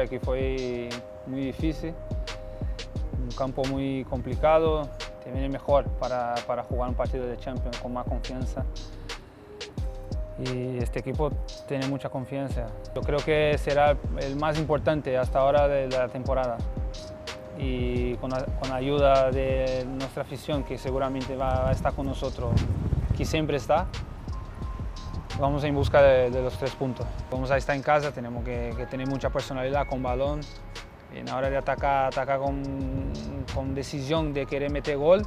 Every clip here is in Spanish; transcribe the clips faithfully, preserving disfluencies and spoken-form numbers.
eliminatoria, que fue muy difícil, un campo muy complicado, te viene mejor para, para jugar un partido de Champions con más confianza. Y este equipo tiene mucha confianza. Yo creo que será el más importante hasta ahora de la temporada. Y con la, con la ayuda de nuestra afición, que seguramente va a estar con nosotros, que siempre está, vamos en busca de, de los tres puntos. Vamos a estar en casa, tenemos que, que tener mucha personalidad con balón. En la hora de atacar, atacar con, con decisión de querer meter gol.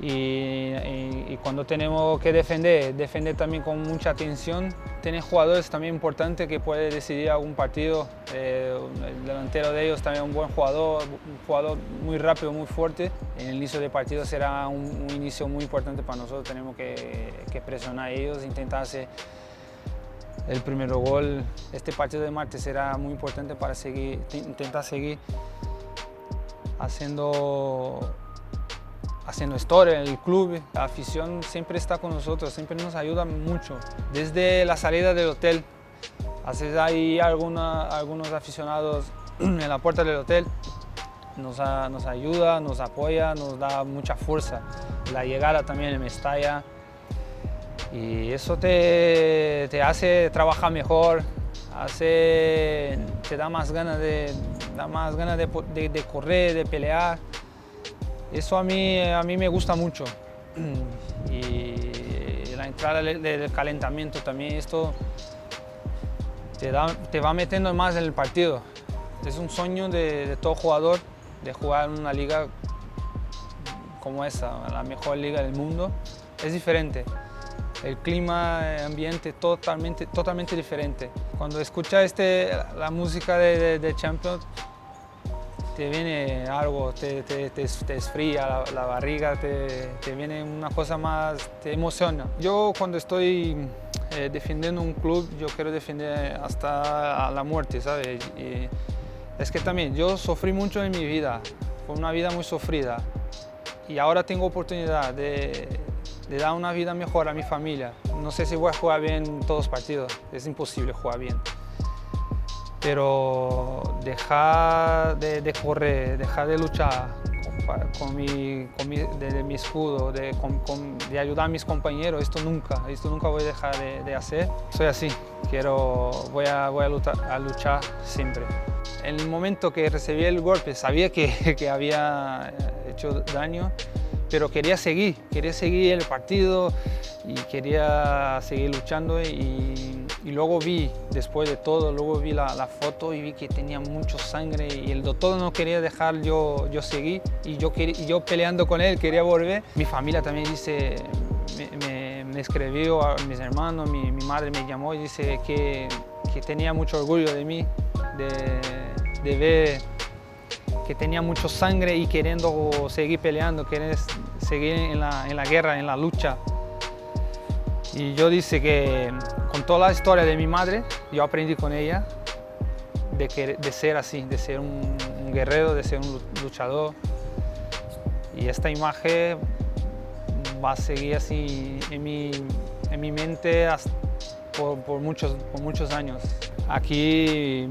Y, y, y cuando tenemos que defender, defender también con mucha atención. Tener jugadores también importantes que pueden decidir algún partido. Eh, el delantero de ellos también es un buen jugador, un jugador muy rápido, muy fuerte. En el inicio del partido será un, un inicio muy importante para nosotros. Tenemos que, que presionar a ellos, intentar hacer el primer gol. Este partido de martes será muy importante para seguir, intentar seguir haciendo... haciendo historia en el club. La afición siempre está con nosotros, siempre nos ayuda mucho. Desde la salida del hotel, hace ahí alguna, algunos aficionados en la puerta del hotel, nos, a, nos ayuda, nos apoya, nos da mucha fuerza. La llegada también en Mestalla, y eso te, te hace trabajar mejor, hace, te da más ganas de, da más ganas de, de, de correr, de pelear. Eso a mí, a mí me gusta mucho, y la entrada del calentamiento también, esto te, da, te va metiendo más en el partido. Es un sueño de, de todo jugador de jugar en una liga como esa, la mejor liga del mundo. Es diferente, el clima, el ambiente, totalmente, totalmente diferente. Cuando escuchas este, la música de, de, de Champions, te viene algo, te, te, te, te esfría la, la barriga, te, te viene una cosa más, te emociona. Yo cuando estoy eh, defendiendo un club, yo quiero defender hasta la muerte, ¿sabes? Y es que también yo sufrí mucho en mi vida, fue una vida muy sufrida, y ahora tengo oportunidad de, de dar una vida mejor a mi familia. No sé si voy a jugar bien todos los partidos, es imposible jugar bien. Pero dejar de, de correr, dejar de luchar con, con mi, con mi, de, de mi escudo, de, con, con, de ayudar a mis compañeros, esto nunca, esto nunca voy a dejar de, de hacer. Soy así, quiero, voy, a, voy a, luchar, a luchar siempre. En el momento que recibí el golpe sabía que, que había hecho daño, pero quería seguir, quería seguir el partido y quería seguir luchando. Y, Y luego vi, después de todo, luego vi la, la foto y vi que tenía mucha sangre, y el doctor no quería dejar, yo, yo seguí, y yo, y yo peleando con él, quería volver. Mi familia también dice, me, me, me escribió, a mis hermanos, mi, mi madre me llamó y dice que, que tenía mucho orgullo de mí, de, de ver que tenía mucha sangre y queriendo seguir peleando, querer seguir en la, en la guerra, en la lucha. Y yo dice que con toda la historia de mi madre, yo aprendí con ella de, que, de ser así, de ser un, un guerrero, de ser un luchador. Y esta imagen va a seguir así en mi, en mi mente hasta por, por, muchos, por muchos años. Aquí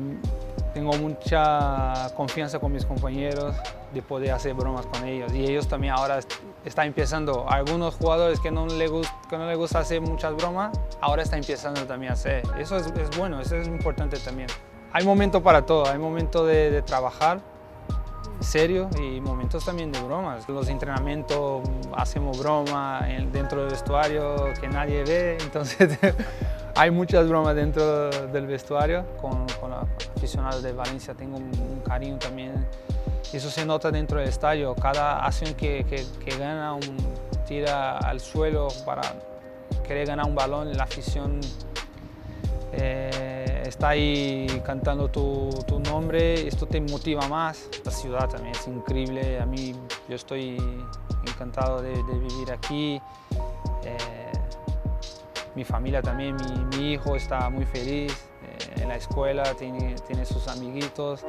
tengo mucha confianza con mis compañeros de poder hacer bromas con ellos, y ellos también ahora están empezando. Algunos jugadores que no les gusta, que no les gusta hacer muchas bromas, ahora están empezando también a hacer. Eso es, es bueno, eso es importante también. Hay momentos para todo, hay momentos de, de trabajar serio y momentos también de bromas. Los entrenamientos hacemos broma en, dentro del vestuario que nadie ve, entonces hay muchas bromas dentro del vestuario. Con, con los aficionados de Valencia tengo un, un cariño también. Eso se nota dentro del estadio, cada acción que, que, que gana, un, tira al suelo para querer ganar un balón, la afición eh, está ahí cantando tu, tu nombre, esto te motiva más. La ciudad también es increíble, a mí yo estoy encantado de, de vivir aquí, eh, mi familia también, mi, mi hijo está muy feliz eh, en la escuela, tiene, tiene sus amiguitos.